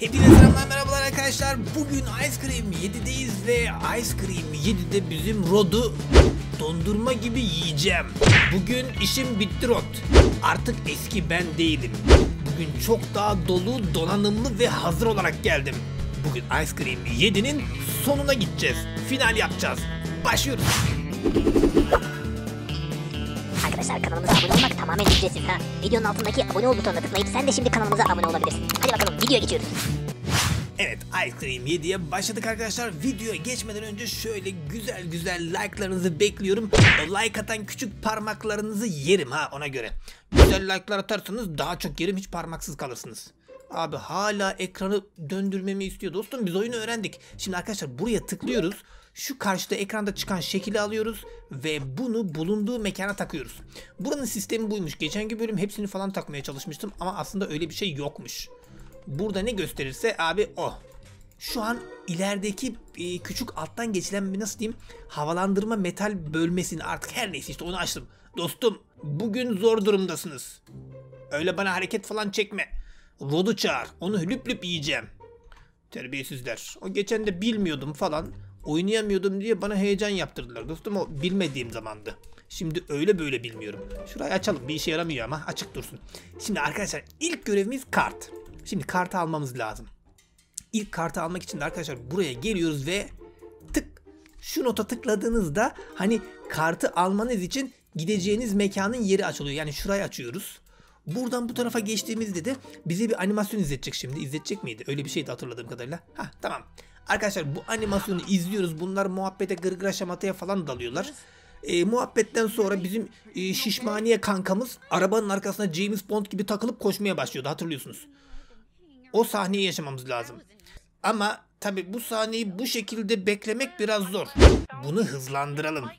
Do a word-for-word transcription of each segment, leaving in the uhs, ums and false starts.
Hepinize merhabalar arkadaşlar. Bugün Ice Cream yedideyiz ve Ice Cream yedide bizim Rod'u dondurma gibi yiyeceğim. Bugün işim bitti Rod. Artık eski ben değilim. Bugün çok daha dolu, donanımlı ve hazır olarak geldim. Bugün Ice Cream yedinin sonuna gideceğiz. Final yapacağız. Başlıyoruz. Arkadaşlar kanalımıza abone olmak tamamen ücretsiz ha. Videonun altındaki abone ol butonuna tıklayıp sen de şimdi kanalımıza abone olabilirsin. Hadi bakalım videoya geçiyoruz. Evet, Ice Cream yediye başladık arkadaşlar. Videoya geçmeden önce şöyle güzel güzel like'larınızı bekliyorum. O like atan küçük parmaklarınızı yerim ha, ona göre. Güzel like'lar atarsanız daha çok yerim, hiç parmaksız kalırsınız. Abi hala ekranı döndürmemi istiyor. Dostum biz oyunu öğrendik. Şimdi arkadaşlar buraya tıklıyoruz. Şu karşıda ekranda çıkan şekli alıyoruz ve bunu bulunduğu mekana takıyoruz. Buranın sistemi buymuş. Geçenki bölüm hepsini falan takmaya çalışmıştım ama aslında öyle bir şey yokmuş. Burada ne gösterirse abi o. Şu an ilerideki e, küçük alttan geçilen, nasıl diyeyim, havalandırma metal bölmesini, artık her neyse işte onu açtım. Dostum bugün zor durumdasınız. Öyle bana hareket falan çekme. Rod'u çağır. Onu lüp lüp yiyeceğim. Terbiyesizler. O geçen de bilmiyordum falan. Oynayamıyordum diye bana heyecan yaptırdılar. Dostum o bilmediğim zamandı. Şimdi öyle böyle bilmiyorum. Şurayı açalım. Bir işe yaramıyor ama açık dursun. Şimdi arkadaşlar ilk görevimiz kart. Şimdi kartı almamız lazım. İlk kartı almak için de arkadaşlar buraya geliyoruz ve tık. Şu nota tıkladığınızda hani kartı almanız için gideceğiniz mekanın yeri açılıyor. Yani şurayı açıyoruz. Buradan bu tarafa geçtiğimizde de bize bir animasyon izletecek şimdi. İzletecek miydi? Öyle bir şeydi hatırladığım kadarıyla. Hah tamam. Arkadaşlar bu animasyonu izliyoruz. Bunlar muhabbete, gırgıra, şamataya falan dalıyorlar. E, muhabbetten sonra bizim e, şişmaniye kankamız arabanın arkasına James Bond gibi takılıp koşmaya başlıyordu. Hatırlıyorsunuz. O sahneyi yaşamamız lazım. Ama tabi bu sahneyi bu şekilde beklemek biraz zor. Bunu hızlandıralım.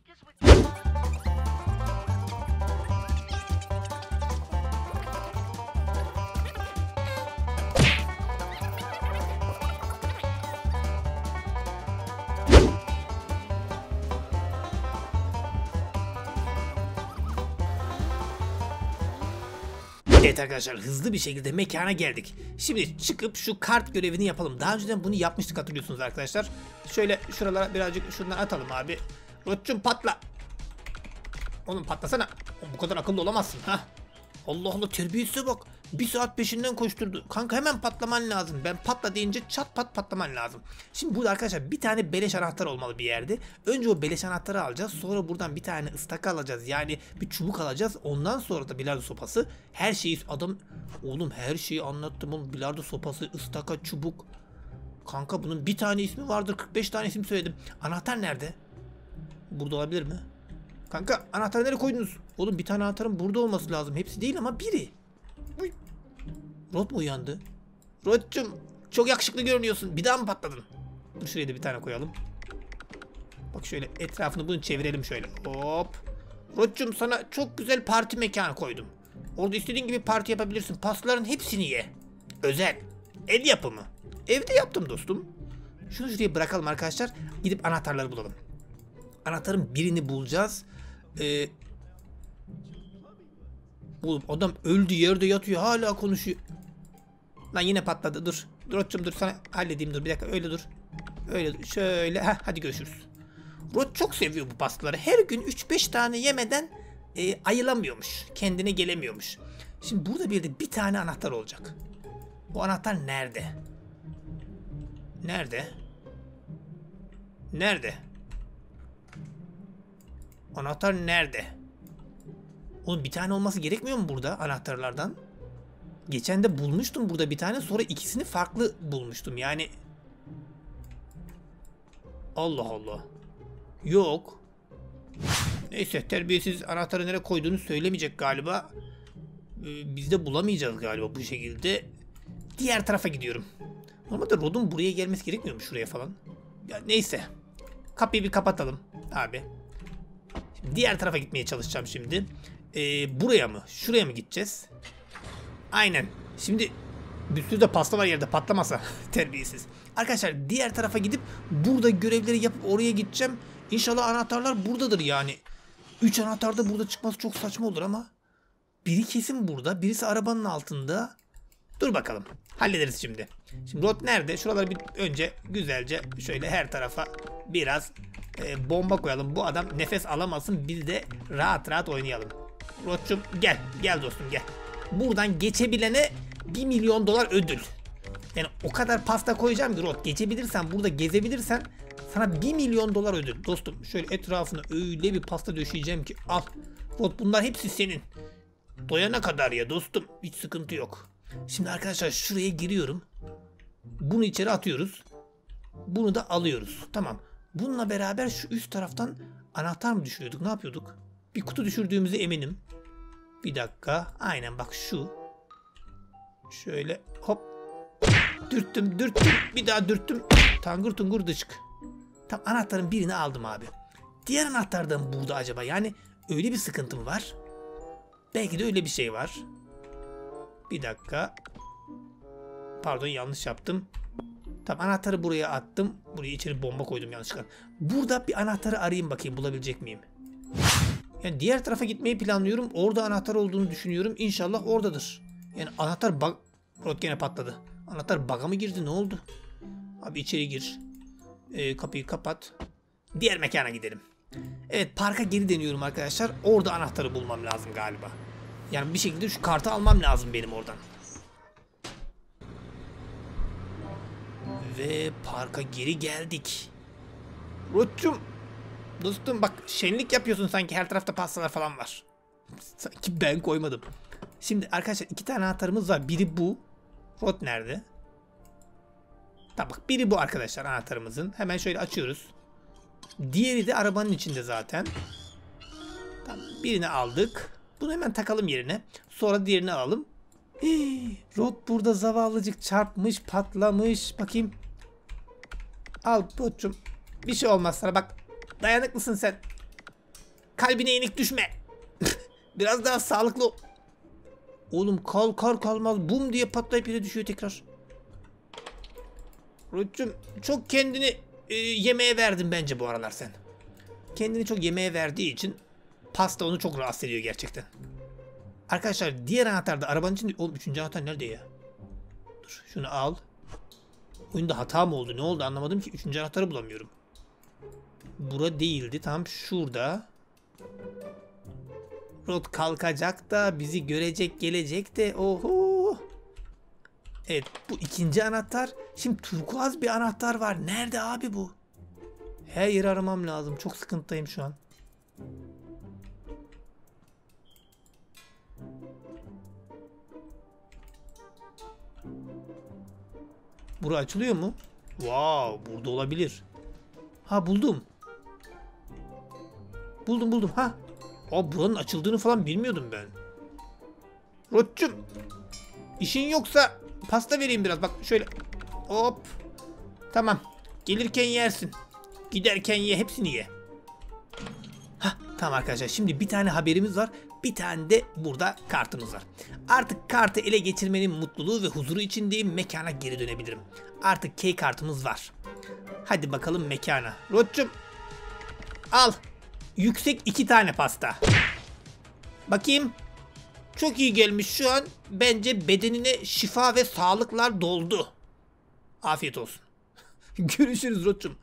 Evet arkadaşlar hızlı bir şekilde mekana geldik. Şimdi çıkıp şu kart görevini yapalım. Daha önceden bunu yapmıştık hatırlıyorsunuz arkadaşlar. Şöyle şuralara birazcık şundan atalım abi. Rod'cum patla. Oğlum patlasana. Bu kadar akıllı olamazsın ha. Allah Allah, terbiyesize bak. Bir saat peşinden koşturdu. Kanka hemen patlaman lazım. Ben patla deyince çat pat patlaman lazım. Şimdi burada arkadaşlar bir tane beleş anahtar olmalı bir yerde. Önce o beleş anahtarı alacağız. Sonra buradan bir tane ıstaka alacağız. Yani bir çubuk alacağız. Ondan sonra da bilardo sopası. Her şeyi adam... Oğlum her şeyi anlattım oğlum. Bilardo sopası, ıstaka, çubuk. Kanka bunun bir tane ismi vardır. kırk beş tane isim söyledim. Anahtar nerede? Burada olabilir mi? Kanka anahtarı nereye koydunuz? Oğlum bir tane anahtarın burada olması lazım. Hepsi değil ama biri. Rod mu uyandı? Rod'cum çok yakışıklı görünüyorsun. Bir daha mı patladın? Dur şuraya da bir tane koyalım. Bak şöyle etrafını bunu çevirelim şöyle. Hop. Rod'cum sana çok güzel parti mekanı koydum. Orada istediğin gibi parti yapabilirsin. Pastaların hepsini ye. Özel. El yapımı. Evde yaptım dostum. Şunu şuraya bırakalım arkadaşlar. Gidip anahtarları bulalım. Anahtarın birini bulacağız. Eee... Oğlum adam öldü, yerde yatıyor, hala konuşuyor. Lan yine patladı, dur. Dur Rod'cum dur, sana halledeyim, dur bir dakika, öyle dur. Öyle dur şöyle, heh, hadi görüşürüz. Rod çok seviyor bu pastaları. Her gün üç beş tane yemeden e, ayılamıyormuş. Kendine gelemiyormuş. Şimdi burada bir de bir tane anahtar olacak. Bu anahtar nerede? Nerede? Nerede? Anahtar nerede? Oğlum bir tane olması gerekmiyor mu burada anahtarlardan? Geçen de bulmuştum burada bir tane, sonra ikisini farklı bulmuştum yani. Allah Allah. Yok. Neyse, terbiyesiz anahtarı nereye koyduğunu söylemeyecek galiba. Ee, biz de bulamayacağız galiba bu şekilde. Diğer tarafa gidiyorum. Normalde Rod'un buraya gelmesi gerekmiyor mu, şuraya falan? Ya neyse. Kapıyı bir kapatalım abi. Şimdi diğer tarafa gitmeye çalışacağım şimdi. Ee, buraya mı? Şuraya mı gideceğiz? Aynen. Şimdi bir sürü de pasta var yerde, patlamasa terbiyesiz. Arkadaşlar diğer tarafa gidip burada görevleri yapıp oraya gideceğim. İnşallah anahtarlar buradadır yani. Üç anahtar da burada çıkması çok saçma olur ama. Biri kesin burada. Birisi arabanın altında. Dur bakalım. Hallederiz şimdi. Şimdi rot nerede? Şuraları bir önce güzelce şöyle her tarafa biraz e, bomba koyalım. Bu adam nefes alamasın. Biz de rahat rahat oynayalım. Rotçum gel. Gel dostum gel. Buradan geçebilene bir milyon dolar ödül. Yani o kadar pasta koyacağım ki rot. Geçebilirsen, burada gezebilirsen sana bir milyon dolar ödül. Dostum şöyle etrafına öyle bir pasta döşeyeceğim ki al. Rot bunlar hepsi senin. Doyana kadar ya dostum. Hiç sıkıntı yok. Şimdi arkadaşlar şuraya giriyorum. Bunu içeri atıyoruz. Bunu da alıyoruz. Tamam. Bununla beraber şu üst taraftan anahtar mı düşürüyorduk? Ne yapıyorduk? Bir kutu düşürdüğümüze eminim. Bir dakika. Aynen bak şu. Şöyle hop. Dürttüm dürttüm. Bir daha dürttüm. Tangır tungur dışık. Tam anahtarın birini aldım abi. Diğer anahtardan burada acaba? Yani öyle bir sıkıntım var. Belki de öyle bir şey var. Bir dakika. Pardon, yanlış yaptım. Tam anahtarı buraya attım. Buraya içeri bomba koydum yanlışlıkla. Burada bir anahtarı arayayım bakayım, bulabilecek miyim? Yani diğer tarafa gitmeyi planlıyorum. Orada anahtar olduğunu düşünüyorum. İnşallah oradadır. Yani anahtar bug... Rot gene patladı. Anahtar bug'a mı girdi? Ne oldu? Abi içeri gir. Ee, kapıyı kapat. Diğer mekana gidelim. Evet, parka geri dönüyorum arkadaşlar. Orada anahtarı bulmam lazım galiba. Yani bir şekilde şu kartı almam lazım benim oradan. Ve parka geri geldik. Rotçum. Dostum bak, şenlik yapıyorsun sanki, her tarafta pastalar falan var. Sanki ben koymadım. Şimdi arkadaşlar iki tane anahtarımız var. Biri bu. Rot nerede? Tamam bak, biri bu arkadaşlar anahtarımızın. Hemen şöyle açıyoruz. Diğeri de arabanın içinde zaten. Tamam, birini aldık. Bunu hemen takalım yerine. Sonra diğerini alalım. Hii, Rot burada zavallıcık çarpmış, patlamış. Bakayım. Al Rot'cum. Bir şey olmaz sana bak. Dayanıklısın sen. Kalbine yenik düşme. Biraz daha sağlıklı ol. Oğlum kalkar kalmaz bum diye patlayıp yere düşüyor tekrar. Rot'cum çok kendini e, yemeğe verdin bence bu aralar sen. Kendini çok yemeğe verdiği için pasta onu çok rahatsız ediyor gerçekten. Arkadaşlar diğer anahtar da arabanın içinde. Oğlum üçüncü anahtar nerede ya? Dur şunu al. Oyunda hata mı oldu? Ne oldu anlamadım ki. Üçüncü anahtarı bulamıyorum. Bura değildi. Tam şurada. Rot kalkacak da bizi görecek, gelecek de. Oho. Evet bu ikinci anahtar. Şimdi turkuaz bir anahtar var. Nerede abi bu? Her yeri aramam lazım. Çok sıkıntıdayım şu an. Burası açılıyor mu? Wow, burada olabilir. Ha buldum. Buldum buldum ha. Aa, buranın açıldığını falan bilmiyordum ben. Rotçum. İşin yoksa pasta vereyim biraz. Bak şöyle. Hop. Tamam. Gelirken yersin. Giderken ye. Hepsini ye. Hah, tamam arkadaşlar. Şimdi bir tane haberimiz var. Bir tane de burada kartımız var. Artık kartı ele geçirmenin mutluluğu ve huzuru içindeyim. Mekana geri dönebilirim. Artık key kartımız var. Hadi bakalım mekana. Rotçum. Al. Yüksek iki tane pasta. Bakayım. Çok iyi gelmiş şu an. Bence bedenine şifa ve sağlıklar doldu. Afiyet olsun. Görüşürüz Rotçum.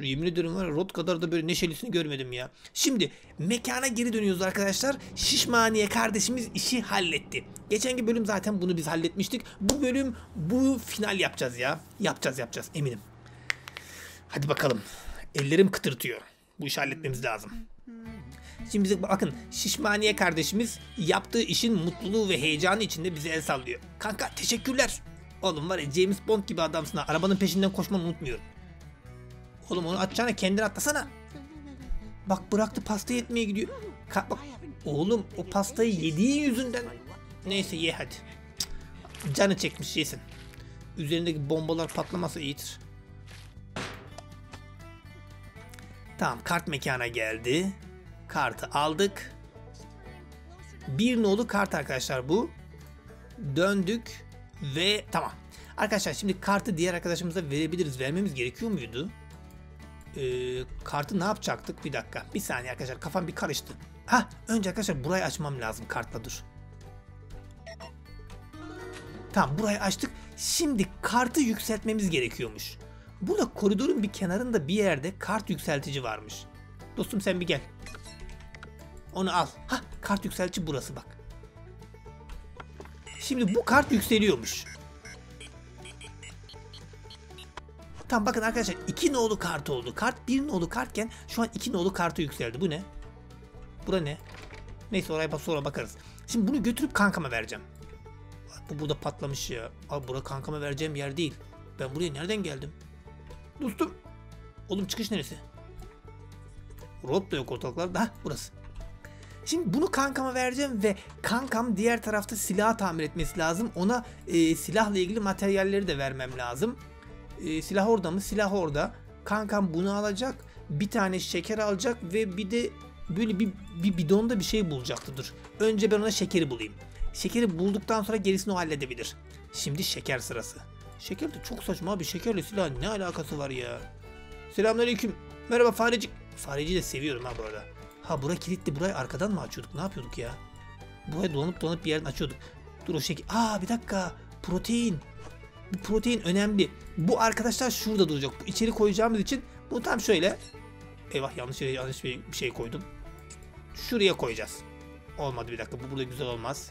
Yemin ederim var ya, Rot kadar da böyle neşelisini görmedim ya. Şimdi mekana geri dönüyoruz arkadaşlar. Şişmaniye kardeşimiz işi halletti. Geçenki bölüm zaten bunu biz halletmiştik. Bu bölüm bu final yapacağız ya. Yapacağız yapacağız eminim. Hadi bakalım. Ellerim kıtırtıyor. Bu işi halletmemiz lazım. Şimdi bize bakın, Şişmaniye kardeşimiz yaptığı işin mutluluğu ve heyecanı içinde bize el sallıyor. Kanka teşekkürler. Oğlum var ya, James Bond gibi adamsın ha. Arabanın peşinden koşmanı unutmuyorum. Oğlum onu atacağına kendini atlasana. Bak bıraktı, pastayı etmeye gidiyor. Ka bak. Oğlum o pastayı yediği yüzünden. Neyse ye hadi. Cık. Canı çekmiş, yesin. Üzerindeki bombalar patlamasa iyidir. Tamam, kart mekana geldi. Kartı aldık. Bir nolu kart arkadaşlar bu. Döndük ve tamam. Arkadaşlar şimdi kartı diğer arkadaşımıza verebiliriz. Vermemiz gerekiyor muydu? Ee, kartı ne yapacaktık? Bir dakika. Bir saniye arkadaşlar. Kafam bir karıştı. Ha, önce arkadaşlar burayı açmam lazım kartla, dur. Tamam, burayı açtık. Şimdi kartı yükseltmemiz gerekiyormuş. Burada koridorun bir kenarında bir yerde kart yükseltici varmış. Dostum sen bir gel. Onu al. Hah, kart yükseltici burası bak. Şimdi bu kart yükseliyormuş. Tamam bakın arkadaşlar, iki nolu kart oldu. Kart bir nolu kartken şu an iki nolu kartı yükseldi. Bu ne? Bura ne? Neyse oraya sonra bakarız. Şimdi bunu götürüp kankama vereceğim. Bu burada patlamış ya. Abi bura kankama vereceğim yer değil. Ben buraya nereden geldim? Dostum. Oğlum çıkış neresi? Rot da yok ortalıklarda. Hah burası. Şimdi bunu kankama vereceğim ve kankam diğer tarafta silah tamir etmesi lazım. Ona e, silahla ilgili materyalleri de vermem lazım. E, silah orada mı? Silah orada. Kankam bunu alacak. Bir tane şeker alacak ve bir de böyle bir, bir bidonda bir şey bulacaktıdır. Önce ben ona şekeri bulayım. Şekeri bulduktan sonra gerisini o halledebilir. Şimdi şeker sırası. Şeker de çok saçma abi. Şekerle silah ne alakası var ya? Selamünaleyküm. Merhaba farecik. Fareci de seviyorum ha bu arada. Ha bura kilitli. Burayı arkadan mı açıyorduk? Ne yapıyorduk ya? Burayı dolanıp dolanıp bir yerden açıyorduk. Dur o şeker. Aa bir dakika. Protein. Bu protein önemli. Bu arkadaşlar şurada duracak. Bu içeri koyacağımız için bunu tam şöyle. Eyvah yanlış yere yanlış bir şey koydum. Şuraya koyacağız. Olmadı bir dakika. Bu burada güzel olmaz.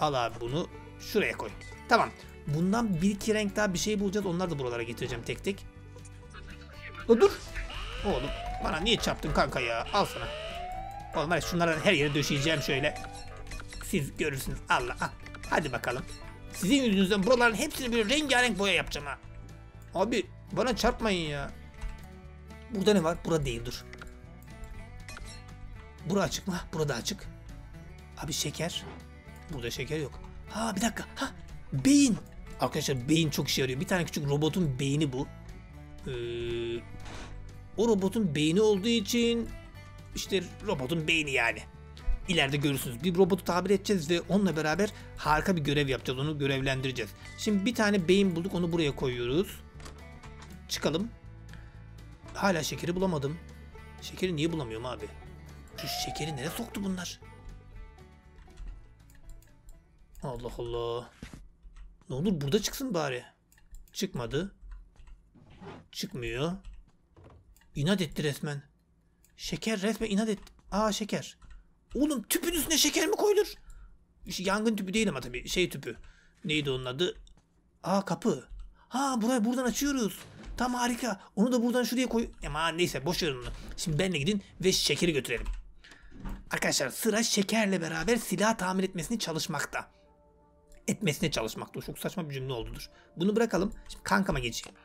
Al abi bunu. Şuraya koy. Tamam. Bundan bir iki renk daha bir şey bulacağız. Onları da buralara getireceğim tek tek. O, dur. Oğlum bana niye çarptın kanka ya? Al sana. Oğlum hadi şunlardan her yere döşeyeceğim şöyle. Siz görürsünüz. Allah. Ah. Hadi bakalım. Sizin yüzünüzden buraların hepsini böyle rengarenk boya yapacağım ha. Abi bana çarpmayın ya. Burada ne var? Burada değil dur. Bura açık mı? Burada açık. Abi şeker. Burada şeker yok. Ha bir dakika. Ha beyin. Arkadaşlar beyin çok işe yarıyor. Bir tane küçük robotun beyni bu. Ee, o robotun beyni olduğu için işte robotun beyni yani. İleride görürsünüz. Bir robotu tabir edeceğiz ve onunla beraber harika bir görev yapacağız. Onu görevlendireceğiz. Şimdi bir tane beyin bulduk. Onu buraya koyuyoruz. Çıkalım. Hala şekeri bulamadım. Şekeri niye bulamıyorum abi? Şu şekeri nereye soktu bunlar? Allah Allah. Ne olur burada çıksın bari. Çıkmadı. Çıkmıyor. İnat etti resmen. Şeker resmen inat etti. Aa şeker. Oğlum tüpün üstüne şeker mi koyulur? Yangın tüpü değil ama tabii. Şey tüpü. Neydi onun adı? Aa kapı. Ha burayı buradan açıyoruz. Tam harika. Onu da buradan şuraya koy. Ama neyse boş ver onu. Şimdi benimle gidin ve şekeri götürelim. Arkadaşlar sıra şekerle beraber silah tamir etmesini çalışmakta. Etmesine çalışmakta. Çok saçma bir cümle oldudur. Bunu bırakalım. Şimdi kankama geçeyim.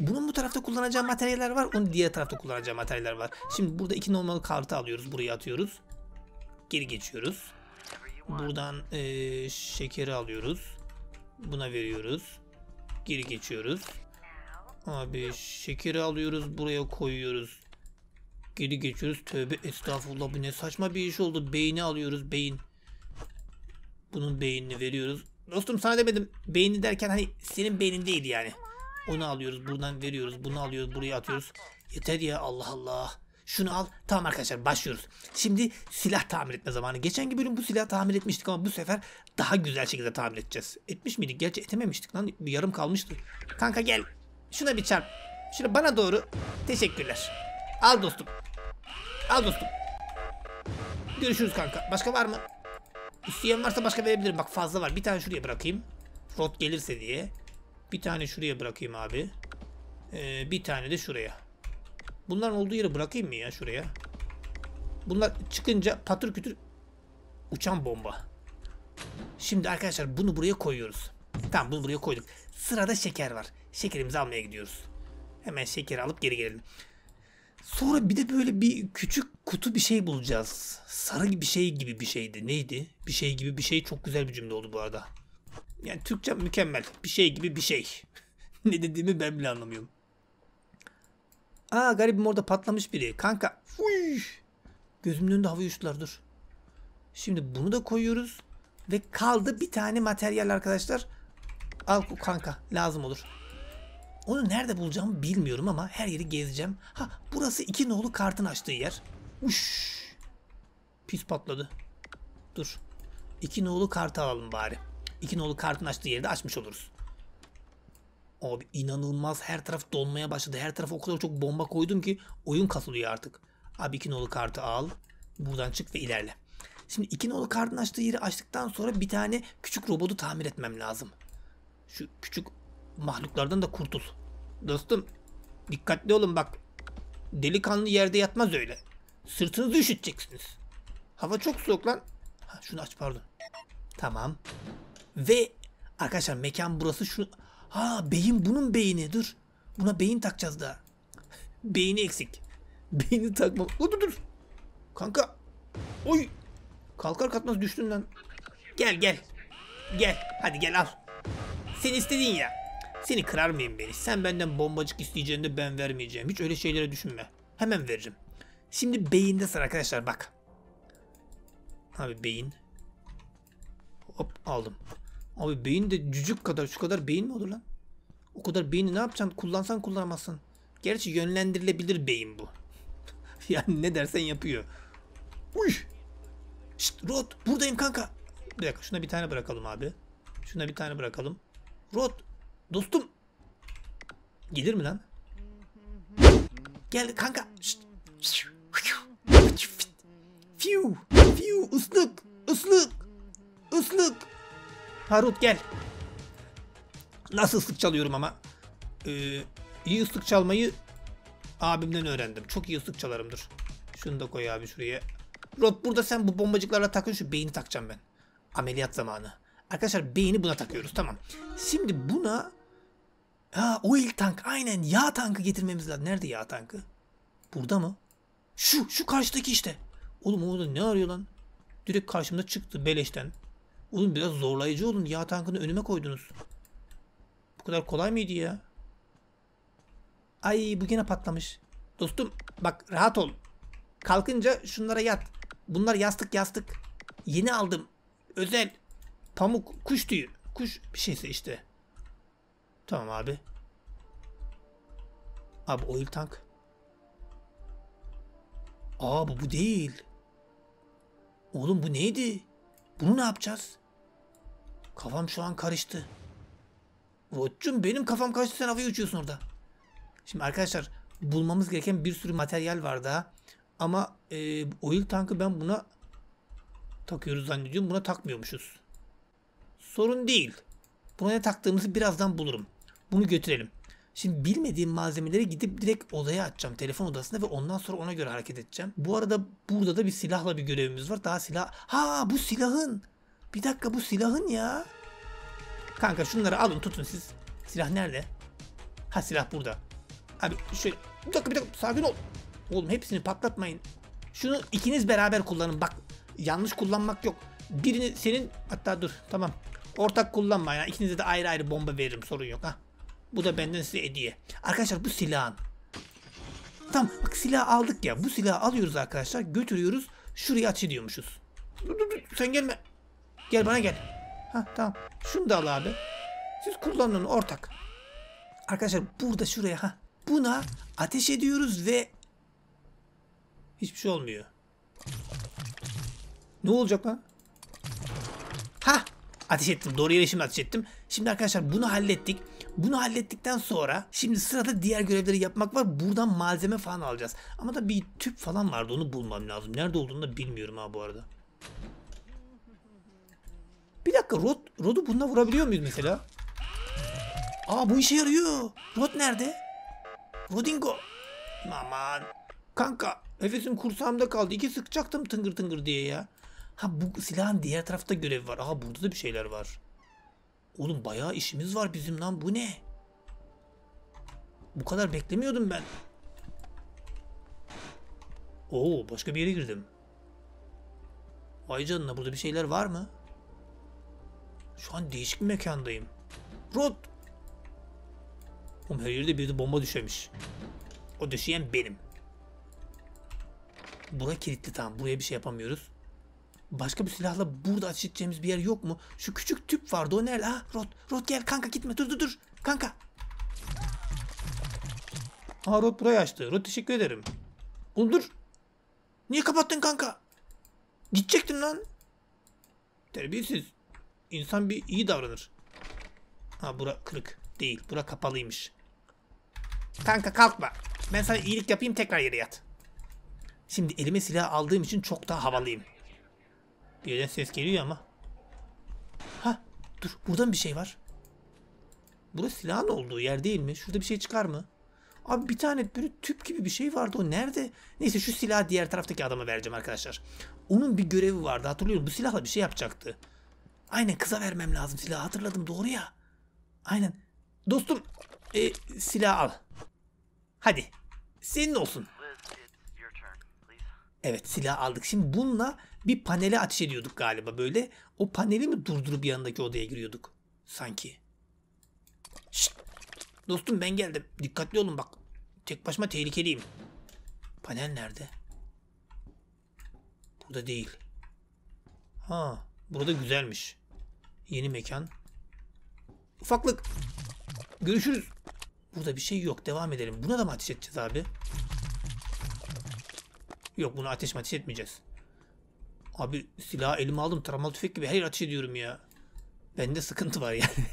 Bunun bu tarafta kullanacağı materyaller var. Onun diğer tarafta kullanacağı materyaller var. Şimdi burada iki normal kartı alıyoruz. Buraya atıyoruz. Geri geçiyoruz. Buradan ee, şekeri alıyoruz. Buna veriyoruz. Geri geçiyoruz. Abi şekeri alıyoruz. Buraya koyuyoruz. Geri geçiyoruz. Tövbe estağfurullah. Bu ne saçma bir iş oldu. Beyni alıyoruz. Beyin. Bunun beynini veriyoruz. Dostum sana demedim. Beyni derken hani senin beynin değil yani. Onu alıyoruz. Buradan veriyoruz. Bunu alıyoruz. Buraya atıyoruz. Yeter ya Allah Allah. Şunu al. Tamam arkadaşlar başlıyoruz. Şimdi silah tamir etme zamanı. Geçenki bölüm bu silah tamir etmiştik ama bu sefer daha güzel şekilde tamir edeceğiz. Etmiş miydik? Gerçi etememiştik lan. Bir yarım kalmıştı. Kanka gel. Şuna bir çarp. Şuna bana doğru. Teşekkürler. Al dostum. Al dostum. Görüşürüz kanka. Başka var mı? İsteyen varsa başka verebilirim. Bak fazla var. Bir tane şuraya bırakayım. Rot gelirse diye. Bir tane şuraya bırakayım abi. Ee, bir tane de şuraya. Bunların olduğu yere bırakayım mı ya şuraya? Bunlar çıkınca patır kütür uçan bomba. Şimdi arkadaşlar bunu buraya koyuyoruz. Tamam bunu buraya koyduk. Sırada şeker var. Şekerimizi almaya gidiyoruz. Hemen şekeri alıp geri gelelim. Sonra bir de böyle bir küçük kutu bir şey bulacağız. Sarı bir şey gibi bir şeydi. Neydi? Bir şey gibi bir şey. Çok güzel bir cümle oldu bu arada. Yani Türkçe mükemmel. Bir şey gibi bir şey. Ne dediğimi ben bile anlamıyorum. Aa garibim orada patlamış biri. Kanka. Uy. Gözümün önünde havayı uçtular dur. Şimdi bunu da koyuyoruz. Ve kaldı bir tane materyal arkadaşlar. Al kanka lazım olur. Onu nerede bulacağımı bilmiyorum ama her yeri gezeceğim. Ha burası iki nolu kartın açtığı yer. Uş. Pis patladı. Dur. İki nolu kartı alalım bari. iki nolu kartın açtığı yeri de açmış oluruz. Abi inanılmaz, her taraf donmaya başladı. Her taraf o kadar çok bomba koydum ki oyun kasılıyor artık. Abi iki nolu kartı al. Buradan çık ve ilerle. Şimdi iki nolu kartın açtığı yeri açtıktan sonra bir tane küçük robotu tamir etmem lazım. Şu küçük mahluklardan da kurtul. Dostum dikkatli olun bak. Delikanlı yerde yatmaz öyle. Sırtınızı üşüteceksiniz. Hava çok soğuk lan. Ha, şunu aç pardon. Tamam. Ve arkadaşlar mekan burası. Şu... Ha beyin, bunun beyni. Dur. Buna beyin takacağız daha. Beyni eksik. Beyni takmam. Dur dur dur. Kanka. Oy. Kalkar kalkmaz düştün lan. Gel gel. Gel. Hadi gel al. Sen istedin ya. Seni kırar mıyım beni? Sen benden bombacık isteyeceğini ben vermeyeceğim. Hiç öyle şeylere düşünme. Hemen veririm. Şimdi beyinde sıra arkadaşlar bak. Abi beyin. Hop aldım. Abi beyin de cücük kadar, şu kadar beyin mi olur lan? O kadar beyni ne yapacaksın? Kullansan kullanamazsın. Gerçi yönlendirilebilir beyin bu. Yani ne dersen yapıyor. Uy. Şşt Rod buradayım kanka. Bir dakika şuna bir tane bırakalım abi. Şuna bir tane bırakalım. Rod dostum. Gelir mi lan? Gel kanka. Şşt. Fiu. Fiu. Islık. Islık. Islık. Harut gel. Nasıl ıslık çalıyorum ama. Ee, iyi ıslık çalmayı abimden öğrendim. Çok iyi ıslık çalarımdır. Şunu da koy abi şuraya. Rod burada sen bu bombacıklarla takın. Şu beyni takacağım ben. Ameliyat zamanı. Arkadaşlar beyni buna takıyoruz. Tamam. Şimdi buna ha, oil tank. Aynen yağ tankı getirmemiz lazım. Nerede yağ tankı? Burada mı? Şu. Şu karşıdaki işte. Oğlum orada ne arıyor lan? Direkt karşımda çıktı beleşten. Oğlum biraz zorlayıcı olun. Yağ tankını önüme koydunuz. Bu kadar kolay mıydı ya? Ay bu gene patlamış. Dostum bak rahat ol. Kalkınca şunlara yat. Bunlar yastık yastık. Yeni aldım. Özel. Pamuk. Kuş tüyü. Kuş bir şeyse işte. Tamam abi. Abi oil tank. Aa bu, bu değil. Oğlum bu neydi? Bunu ne yapacağız? Kafam şu an karıştı. Rodcum benim kafam karıştı, sen havaya uçuyorsun orada. Şimdi arkadaşlar bulmamız gereken bir sürü materyal var daha. Ama e, oil tankı ben buna takıyoruz zannediyorum. Buna takmıyormuşuz. Sorun değil. Buna ne taktığımızı birazdan bulurum. Bunu götürelim. Şimdi bilmediğim malzemelere gidip direkt odaya atacağım. Telefon odasına ve ondan sonra ona göre hareket edeceğim. Bu arada burada da bir silahla bir görevimiz var. Daha silah... Ha bu silahın. Bir dakika bu silahın ya. Kanka şunları alın tutun siz. Silah nerede? Ha silah burada. Abi şöyle... Bir dakika bir dakika sakin ol. Oğlum hepsini patlatmayın. Şunu ikiniz beraber kullanın. Bak yanlış kullanmak yok. Birini senin... Hatta dur tamam. Ortak kullanma ya. İkinize de ayrı ayrı bomba veririm. Sorun yok ha. Bu da benden size hediye. Arkadaşlar bu silahın. Tamam bak silah aldık ya. Bu silahı alıyoruz arkadaşlar. Götürüyoruz. Şurayı aç ediyormuşuz. Dur dur dur sen gelme. Gel bana gel. Ha tamam. Şunu da al abi. Siz kullanın ortak. Arkadaşlar burada şuraya ha. Buna ateş ediyoruz ve hiçbir şey olmuyor. Ne olacak lan? Ha ateş ettim. Doğru yere şimdi ateş ettim. Şimdi arkadaşlar bunu hallettik. Bunu hallettikten sonra şimdi sırada diğer görevleri yapmak var. Buradan malzeme falan alacağız. Ama da bir tüp falan vardı. Onu bulmam lazım. Nerede olduğunu da bilmiyorum ha bu arada. Bir dakika. Rod, Rod'u bununla vurabiliyor muyuz mesela? Aa bu işe yarıyor. Rod nerede? Rodingo. Aman. Kanka. Nefesim kursağımda kaldı. İki sıkacaktım tıngır tıngır diye ya. Ha bu silahın diğer tarafta görevi var. Aha burada da bir şeyler var. Oğlum bayağı işimiz var bizim lan. Bu ne? Bu kadar beklemiyordum ben. Oo başka bir yere girdim. Vay canına burada bir şeyler var mı? Şu an değişik bir mekandayım. Rod! Oğlum her yerde bir de bomba düşemiş. O düşeyen benim. Bura kilitli tamam. Buraya bir şey yapamıyoruz. Başka bir silahla burada ateş edeceğimiz bir yer yok mu? Şu küçük tüp vardı o nerede? Ha Rod, Rod gel kanka gitme dur dur dur. Kanka. Ha Rod burayı açtı. Rod teşekkür ederim. Oğlum dur. Niye kapattın kanka? Gidecektin lan. Terbiyesiz. İnsan bir iyi davranır. Ha, bura kırık değil. Bura kapalıymış. Kanka kalkma. Ben sana iyilik yapayım, tekrar yere yat. Şimdi elime silah aldığım için çok daha havalıyım. Bir yerden ses geliyor ama. Ha, dur. Buradan bir şey var. Burası silahın olduğu yer değil mi? Şurada bir şey çıkar mı? Abi bir tane böyle tüp gibi bir şey vardı. O nerede? Neyse şu silahı diğer taraftaki adama vereceğim arkadaşlar. Onun bir görevi vardı. Hatırlıyorum. Bu silahla bir şey yapacaktı. Aynen, kıza vermem lazım silahı. Hatırladım. Doğru ya. Aynen. Dostum e, silahı al. Hadi. Senin olsun. Evet, silahı aldık. Şimdi bununla bir panele ateş ediyorduk galiba böyle. O paneli mi durdurup yanındaki odaya giriyorduk? Sanki. Şşt. Dostum ben geldim. Dikkatli olun bak. Tek başıma tehlikeliyim. Panel nerede? Burada değil. Ha, burada güzelmiş. Yeni mekan. Ufaklık. Görüşürüz. Burada bir şey yok. Devam edelim. Buna da mı ateş edeceğiz abi? Yok, buna ateş ateş etmeyeceğiz. Abi silahı elime aldım. Taramalı tüfek gibi her yer ateş ediyorum ya. Bende sıkıntı var yani.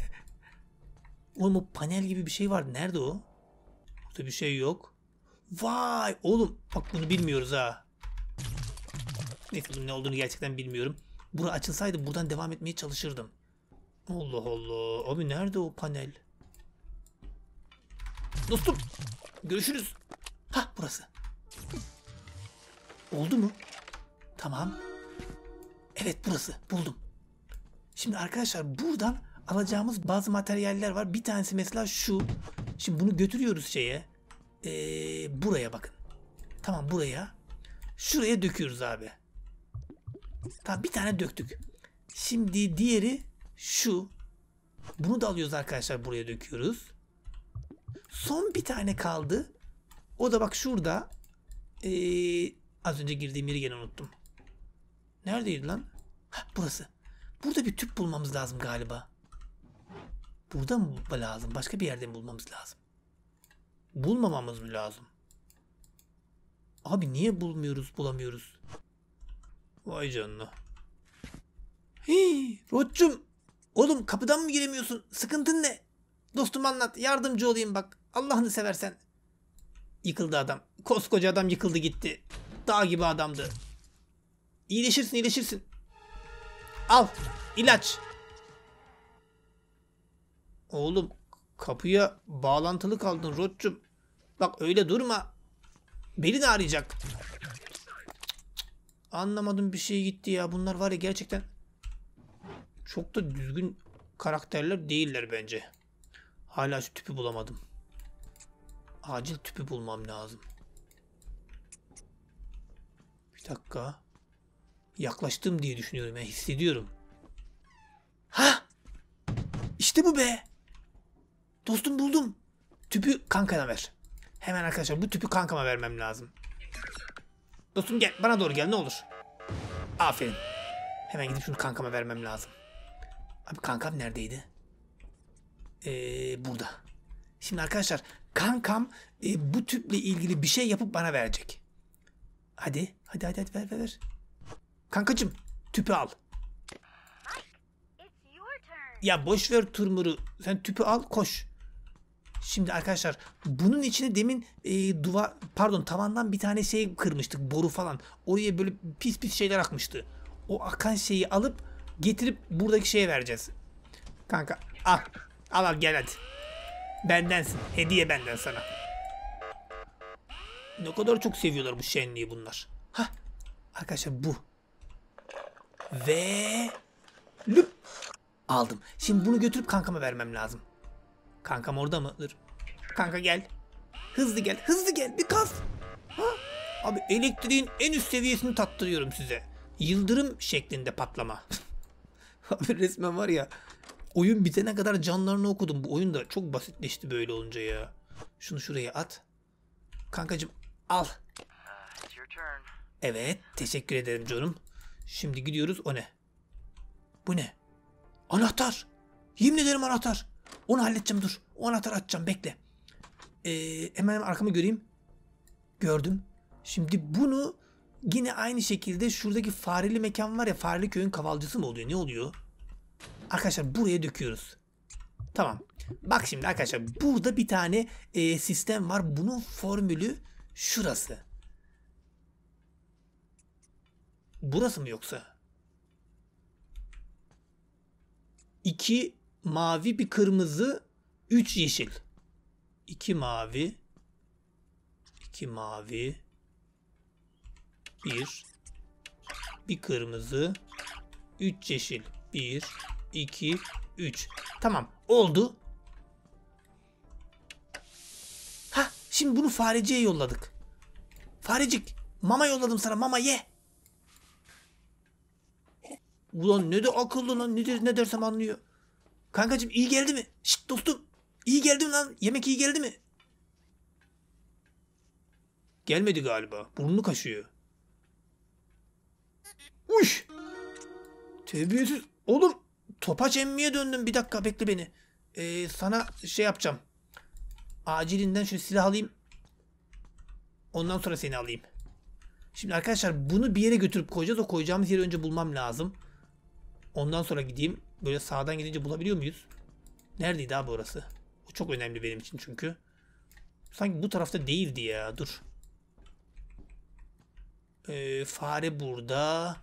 Oğlum o panel gibi bir şey var. Nerede o? Burada bir şey yok. Vay oğlum. Bak bunu bilmiyoruz ha. Neyse bunun ne olduğunu gerçekten bilmiyorum. Bura açılsaydı buradan devam etmeye çalışırdım. Allah Allah. Abi nerede o panel? Dostum. Görüşürüz. Hah, burası. Oldu mu? Tamam. Evet, burası. Buldum. Şimdi arkadaşlar buradan alacağımız bazı materyaller var. Bir tanesi mesela şu. Şimdi bunu götürüyoruz şeye. Ee, buraya bakın. Tamam, buraya. Şuraya döküyoruz abi. Tamam, bir tane döktük. Şimdi diğeri şu. Bunu da alıyoruz arkadaşlar. Buraya döküyoruz. Son bir tane kaldı. O da bak şurada. Ee, az önce girdiğim yeri gene unuttum. Neredeydi lan? Hah, burası. Burada bir tüp bulmamız lazım galiba. Burada mı lazım? Başka bir yerden bulmamız lazım. Bulmamamız mı lazım? Abi niye bulmuyoruz, bulamıyoruz? Vay canına. Hii, Roç'cum. Oğlum kapıdan mı giremiyorsun? Sıkıntın ne? Dostum anlat. Yardımcı olayım bak. Allah'ını seversen. Yıkıldı adam. Koskoca adam yıkıldı gitti. Dağ gibi adamdı. İyileşirsin, iyileşirsin. Al. İlaç. Oğlum kapıya bağlantılı kaldın Roç'cum. Bak öyle durma. Belin ağrıyacak. Anlamadım, bir şey gitti ya. Bunlar var ya gerçekten çok da düzgün karakterler değiller bence. Hala şu tüpü bulamadım. Acil tüpü bulmam lazım. Bir dakika. Yaklaştım diye düşünüyorum. Yani hissediyorum. Ha! İşte bu be. Dostum buldum. Tüpü kankana ver. Hemen arkadaşlar bu tüpü kankama vermem lazım. Dostum gel. Bana doğru gel ne olur. Aferin. Hemen gidip şunu kankama vermem lazım. Abi kankam neredeydi? Ee, burada. Şimdi arkadaşlar kankam e, bu tüple ilgili bir şey yapıp bana verecek. Hadi. Hadi hadi, hadi ver ver ver. Kankacım tüpü al. Ya boşver turmuru. Sen tüpü al koş. Şimdi arkadaşlar bunun içine demin e, duvar pardon tavandan bir tane şey kırmıştık. Boru falan. Oraya böyle pis pis şeyler akmıştı. O akan şeyi alıp getirip buradaki şeye vereceğiz. Kanka al. Al al gel hadi. Bendensin. Hediye benden sana. Ne kadar çok seviyorlar bu şenliği bunlar. Hah. Arkadaşlar bu. Ve lüp. Aldım. Şimdi bunu götürüp kankama vermem lazım. Kankam orada mıdır? Kanka gel. Hızlı gel. Hızlı gel. Bir kas. Ha? Abi elektriğin en üst seviyesini tattırıyorum size. Yıldırım şeklinde patlama. Abi resmen var ya. Oyun bitene kadar canlarını okudum. Bu oyun da çok basitleşti böyle olunca ya. Şunu şuraya at. Kankacım al. Evet. Teşekkür ederim canım. Şimdi gidiyoruz. O ne? Bu ne? Anahtar. Yemin ederim anahtar. Onu halledeceğim dur. O anahtarı açacağım bekle. Ee, hemen hemen arkamı göreyim. Gördüm. Şimdi bunu yine aynı şekilde şuradaki fareli mekan var ya. Fareli köyün kavalcısı mı oluyor? Ne oluyor? Arkadaşlar buraya döküyoruz. Tamam. Bak şimdi arkadaşlar burada bir tane e, sistem var. Bunun formülü şurası. Burası mı yoksa? iki mavi bir kırmızı, üç yeşil. iki mavi, iki mavi, bir, bir kırmızı, üç yeşil. bir, iki, üç. Tamam, oldu. Ha, şimdi bunu fareciye yolladık. Farecik, mama yolladım sana, mama ye. Ulan ne de akıllı lan, ne, de, ne dersem anlıyor. Kankacığım iyi geldi mi? Şşt dostum, iyi geldi mi lan? Yemek iyi geldi mi? Gelmedi galiba, burnunu kaşıyor. Uş! Terbiyesiz. Oğlum topaç emmiye döndüm. Bir dakika bekle beni. Ee, sana şey yapacağım. Acilinden şu silah alayım. Ondan sonra seni alayım. Şimdi arkadaşlar bunu bir yere götürüp koyacağız. O koyacağımız yeri önce bulmam lazım. Ondan sonra gideyim. Böyle sağdan gidince bulabiliyor muyuz? Neredeydi abi orası? O çok önemli benim için çünkü. Sanki bu tarafta değildi ya. Dur. Ee, fare burada.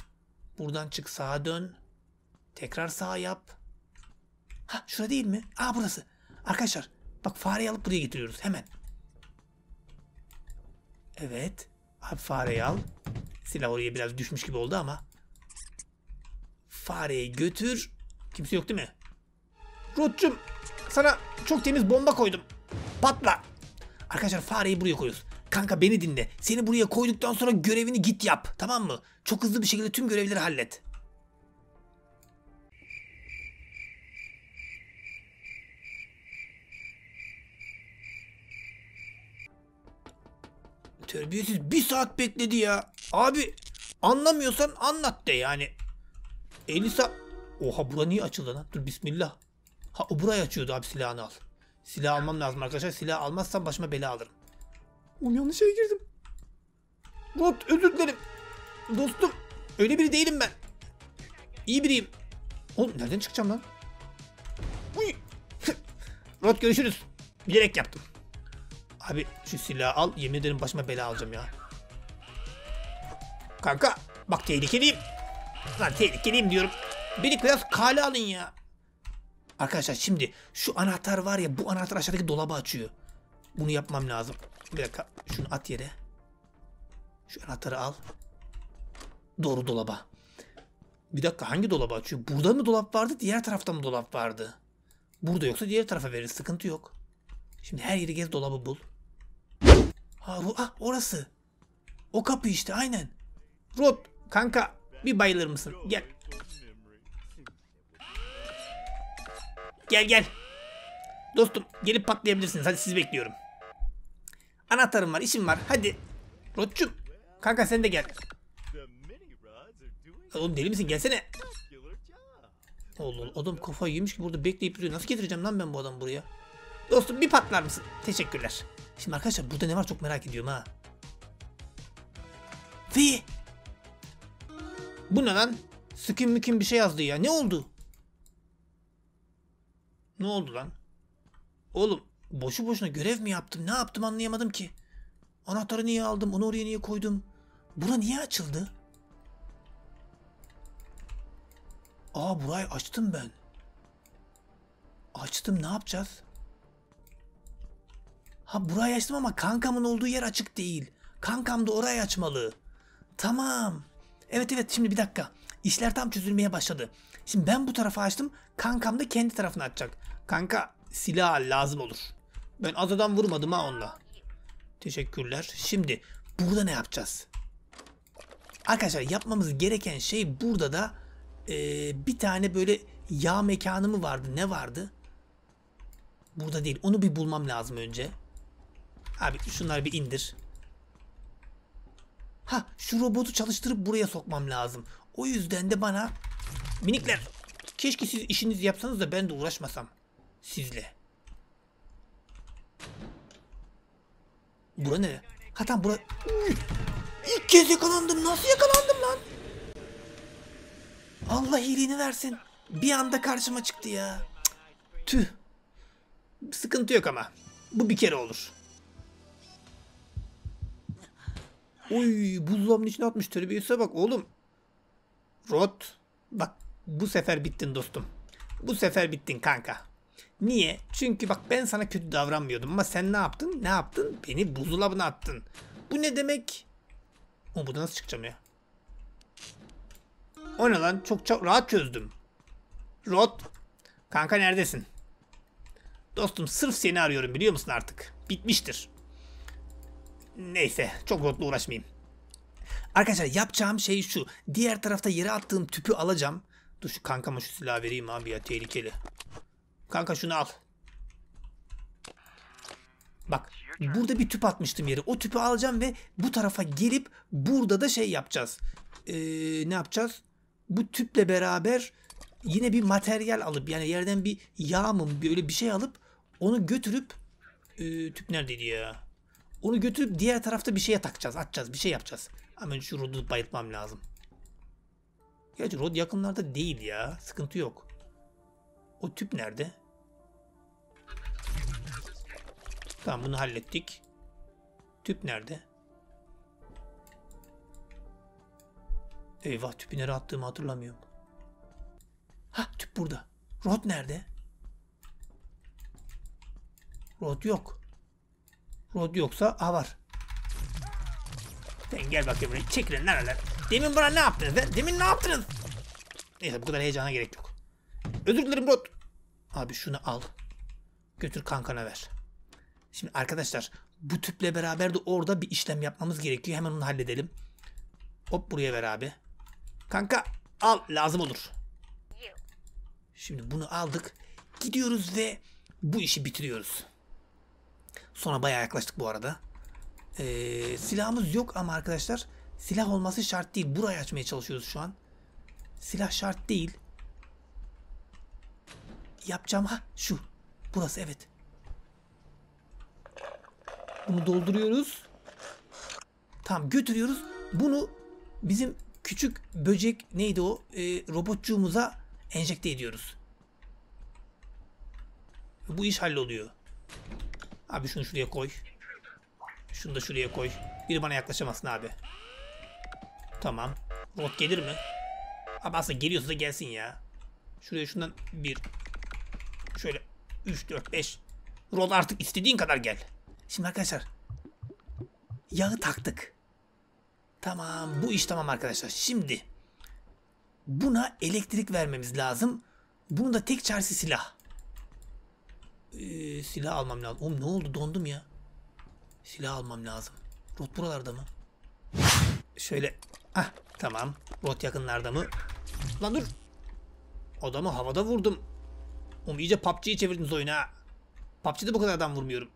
Buradan çık, sağa dön. Tekrar sağa yap. Ha, şurada değil mi? Aa, burası. Arkadaşlar bak, fareyi alıp buraya getiriyoruz hemen. Evet. Abi fareyi al. Silah oraya biraz düşmüş gibi oldu ama. Fareyi götür. Kimse yok değil mi? Rotcum, sana çok temiz bomba koydum. Patla. Arkadaşlar fareyi buraya koyuyoruz. Kanka beni dinle. Seni buraya koyduktan sonra görevini git yap. Tamam mı? Çok hızlı bir şekilde tüm görevleri hallet. Terbiyesiz bir saat bekledi ya. Abi anlamıyorsan anlat de yani. elli saat. Oha, bura niye açıldı lan? Dur bismillah. Ha, o burayı açıyordu abi, silahını al. Silah almam lazım arkadaşlar. Silah almazsam başıma bela alırım. Um, yanlış yere girdim. Rot, özür dilerim. Dostum, öyle biri değilim ben. İyi biriyim. Oğlum nereden çıkacağım lan? Uy. Rot görüşürüz. Bilerek yaptım. Abi şu silahı al. Yemin ederim başıma bela alacağım ya. Kanka bak, tehlikeliyim. Lan tehlikeliyim diyorum. Beni biraz kale alın ya. Arkadaşlar şimdi şu anahtar var ya, bu anahtar aşağıdaki dolabı açıyor. Bunu yapmam lazım. Bir dakika, şunu at yere. Şu anahtarı al. Doğru dolaba. Bir dakika, hangi dolaba açıyor? Burada mı dolap vardı, diğer tarafta mı dolap vardı? Burada yoksa diğer tarafa veririz, sıkıntı yok. Şimdi her yeri gez, dolabı bul. Ha, ah, orası. O kapı işte, aynen. Rot, kanka bir bayılır mısın? Gel. Gel gel. Dostum gelip patlayabilirsiniz, hadi sizi bekliyorum. Anahtarım var, işim var, hadi. Rotçuk, kanka sen de gel. Oğlum deli misin, gelsene. Oğlum adam kafayı yemiş ki burada bekleyip duruyor. Nasıl getireceğim lan ben bu adamı buraya? Dostum bir patlar mısın? Teşekkürler. Şimdi arkadaşlar burada ne var çok merak ediyorum ha. Ve bu ne lan? Sıkın mükün bir şey yazdı ya, ne oldu? Ne oldu lan? Oğlum boşu boşuna görev mi yaptım? Ne yaptım anlayamadım ki. Anahtarı niye aldım? Onu oraya niye koydum? Bura niye açıldı? Aa, burayı açtım ben. Açtım, ne yapacağız? Ha, burayı açtım ama kankamın olduğu yer açık değil. Kankam da orayı açmalı. Tamam. Evet evet, şimdi bir dakika. İşler tam çözülmeye başladı. Şimdi ben bu tarafa açtım. Kankam da kendi tarafına açacak. Kanka silah lazım olur. Ben azadan vurmadım ha onunla. Teşekkürler. Şimdi burada ne yapacağız? Arkadaşlar yapmamız gereken şey, burada da e, bir tane böyle yağ mekanı mı vardı? Ne vardı? Burada değil. Onu bir bulmam lazım önce. Abi şunları bir indir. Ha, şu robotu çalıştırıp buraya sokmam lazım. O yüzden de bana minikler, keşke siz işinizi yapsanız da ben de uğraşmasam sizle. Bura ne? Ha tamam, bura... Uy! İlk kez yakalandım. Nasıl yakalandım lan? Allah iyiliğini versin. Bir anda karşıma çıktı ya. Cık, tüh. Sıkıntı yok ama. Bu bir kere olur. Oy, buzdolabının içine atmış, terbiyesize bak oğlum. Rot. Bak bu sefer bittin dostum. Bu sefer bittin kanka. Niye? Çünkü bak ben sana kötü davranmıyordum ama sen ne yaptın? Ne yaptın? Beni buzdolabına attın. Bu ne demek? O burada nasıl çıkacağım ya? O ne lan? Çok çok rahat çözdüm. Rot. Kanka neredesin? Dostum sırf seni arıyorum biliyor musun artık? Bitmiştir. Neyse çok rotla uğraşmayayım. Arkadaşlar yapacağım şey şu. Diğer tarafta yere attığım tüpü alacağım. Dur şu kankama şu silahı vereyim abi ya, tehlikeli. Kanka şunu al. Bak burada bir tüp atmıştım yere. O tüpü alacağım ve bu tarafa gelip burada da şey yapacağız. Ee, ne yapacağız? Bu tüple beraber yine bir materyal alıp, yani yerden bir yağ mı böyle bir şey alıp onu götürüp e, tüp neredeydi ya? Onu götürüp diğer tarafta bir şeye takacağız, atacağız, bir şey yapacağız. Ama şu Rod'u bayıltmam lazım. Gerçi Rod yakınlarda değil ya. Sıkıntı yok. O tüp nerede? Tamam bunu hallettik. Tüp nerede? Eyvah, tüpü nereye attığımı hatırlamıyorum. Ha tüp burada. Rod nerede? Rod yok. Rod yoksa ha var. Sen gel bakayım buraya. Çekilin nereler. Demin bana ne yaptınız be? Demin ne yaptınız? Neyse bu kadar heyecana gerek yok. Özür dilerim Rod. Abi şunu al. Götür kankana ver. Şimdi arkadaşlar bu tüple beraber de orada bir işlem yapmamız gerekiyor. Hemen onu halledelim. Hop buraya ver abi. Kanka al, lazım olur. Şimdi bunu aldık. Gidiyoruz ve bu işi bitiriyoruz. Sonra bayağı yaklaştık bu arada. Ee, silahımız yok ama arkadaşlar silah olması şart değil. Burayı açmaya çalışıyoruz şu an. Silah şart değil. Yapacağım ha şu. Burası evet. Bunu dolduruyoruz. Tamam götürüyoruz. Bunu bizim küçük böcek neydi o ee, robotçuğumuza enjekte ediyoruz. Bu iş halloluyor. Abi şunu şuraya koy. Şunu da şuraya koy. Biri bana yaklaşamasın abi. Tamam. Rot gelir mi? Abi aslında geliyorsa da gelsin ya. Şuraya şundan bir. Şöyle üç, dört, beş. Rot artık istediğin kadar gel. Şimdi arkadaşlar. Yağı taktık. Tamam. Bu iş tamam arkadaşlar. Şimdi. Buna elektrik vermemiz lazım. Bunu da tek çaresi silah. Ee, silah almam lazım. Oğlum ne oldu? Dondum ya. Silah almam lazım. Rot buralarda mı? Şöyle. Ah tamam. Rot yakınlarda mı? Lan dur. Adamı havada vurdum. Oğlum iyice P U B G'yi çevirdiniz oyunu ha. P U B G'de bu kadar adam vurmuyorum.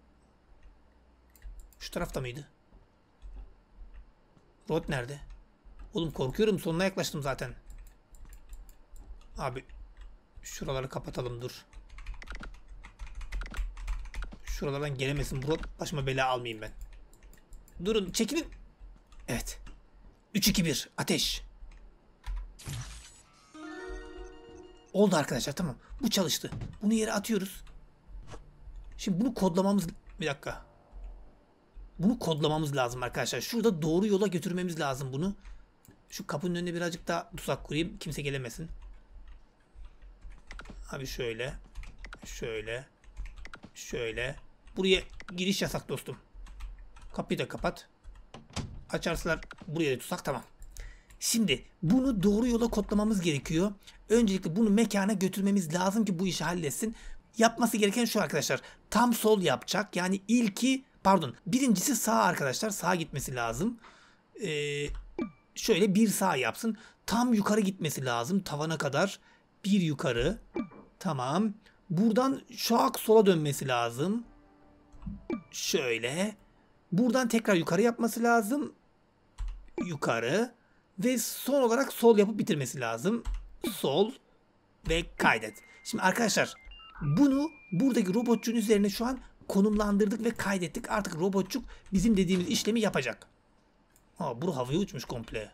Şu tarafta mıydı? Rot nerede? Oğlum korkuyorum. Sonuna yaklaştım zaten. Abi. Şuraları kapatalım dur. Şuralardan gelemesin. Bro, başıma bela almayayım ben. Durun çekilin. Evet. üç, iki, bir. Ateş. Oldu arkadaşlar tamam. Bu çalıştı. Bunu yere atıyoruz. Şimdi bunu kodlamamız... Bir dakika. Bunu kodlamamız lazım arkadaşlar. Şurada doğru yola götürmemiz lazım bunu. Şu kapının önüne birazcık daha tuzak kurayım. Kimse gelemesin. Abi şöyle. Şöyle. Şöyle. Buraya giriş yasak dostum. Kapıyı da kapat. Açarsalar buraya da tutsak tamam. Şimdi bunu doğru yola kodlamamız gerekiyor. Öncelikle bunu mekana götürmemiz lazım ki bu işi halletsin. Yapması gereken şu arkadaşlar. Tam sol yapacak. Yani ilki pardon birincisi sağ arkadaşlar. Sağa gitmesi lazım. Ee, şöyle bir sağ yapsın. Tam yukarı gitmesi lazım. Tavana kadar. Bir yukarı. Tamam. Buradan şak sola dönmesi lazım. Şöyle. Buradan tekrar yukarı yapması lazım. Yukarı. Ve son olarak sol yapıp bitirmesi lazım. Sol. Ve kaydet. Şimdi arkadaşlar bunu buradaki robotçuğun üzerine şu an konumlandırdık ve kaydettik. Artık robotçuk bizim dediğimiz işlemi yapacak. Ha, bu havaya uçmuş komple.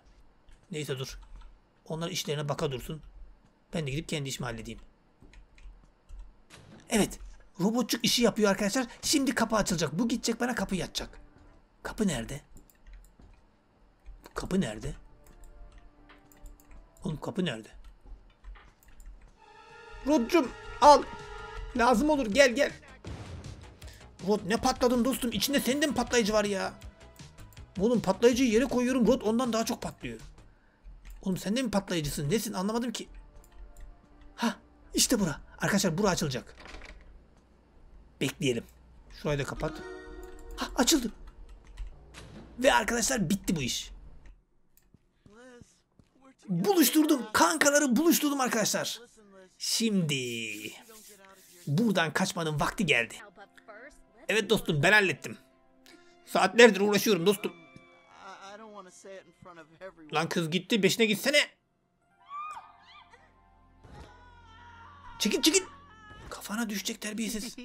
Neyse dur. Onlar işlerine baka dursun. Ben de gidip kendi işimi halledeyim. Evet. Robotçuk işi yapıyor arkadaşlar. Şimdi kapı açılacak. Bu gidecek bana kapıyı açacak. Kapı nerede? Kapı nerede? Oğlum kapı nerede? Rodcum al. Lazım olur gel gel. Rod ne patladın dostum? İçinde senin de mi patlayıcı var ya? Oğlum patlayıcıyı yere koyuyorum. Rod ondan daha çok patlıyor. Oğlum sen de mi patlayıcısın? Nesin anlamadım ki. Hah işte bura. Arkadaşlar bura açılacak. Bekleyelim. Şurayı da kapat. Hah açıldı. Ve arkadaşlar bitti bu iş. Buluşturdum. Kankaları buluşturdum arkadaşlar. Şimdi buradan kaçmanın vakti geldi. Evet dostum ben hallettim. Saatlerdir uğraşıyorum dostum. Lan kız gitti. Peşine gitsene. Çekil çekil. Kafana düşecek terbiyesiz.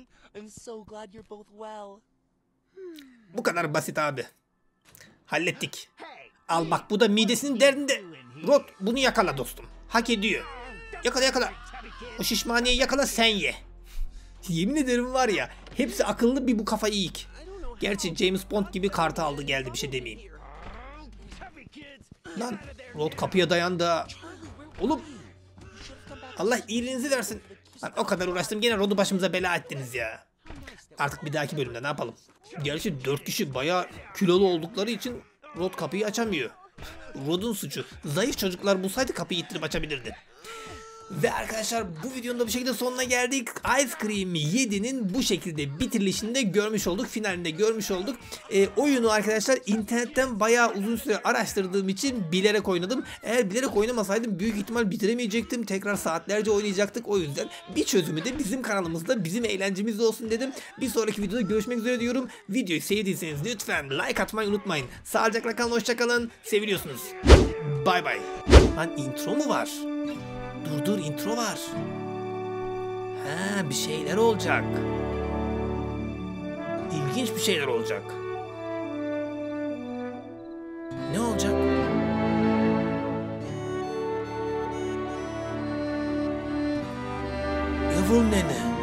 Bu kadar basit abi. Hallettik. Al bak bu da midesinin derdinde. Rod bunu yakala dostum. Hak ediyor. Yakala yakala. O şişmaniyeyi yakala sen ye. Yemin ederim var ya. Hepsi akıllı bir bu kafayı yiyik. Gerçi James Bond gibi kartı aldı geldi bir şey demeyeyim. Lan Rod kapıya dayandı. Oğlum. Allah iyiliğinizi versin. Lan o kadar uğraştım gene Rod'u başımıza bela ettiniz ya. Artık bir dahaki bölümde ne yapalım? Gerçi dört kişi bayağı kilolu oldukları için Rod kapıyı açamıyor. Rod'un suçu. Zayıf çocuklar bulsaydı kapıyı ittirip açabilirdi. Ve arkadaşlar bu videonun da bu şekilde sonuna geldik. Ice Cream yedi'nin bu şekilde bitirilişini de görmüş olduk. Finalinde görmüş olduk. E, oyunu arkadaşlar internetten bayağı uzun süre araştırdığım için bilerek oynadım. Eğer bilerek oynamasaydım büyük ihtimal bitiremeyecektim. Tekrar saatlerce oynayacaktık. O yüzden bir çözümü de bizim kanalımızda bizim eğlencemizde olsun dedim. Bir sonraki videoda görüşmek üzere diyorum. Videoyu sevdiyseniz lütfen like atmayı unutmayın. Sağlıcakla kalın, hoşçakalın. Seviliyorsunuz. Bay bay. Lan intro mu var? Dur dur intro var. Ha bir şeyler olacak. İlginç bir şeyler olacak. Ne olacak? Evil Nene.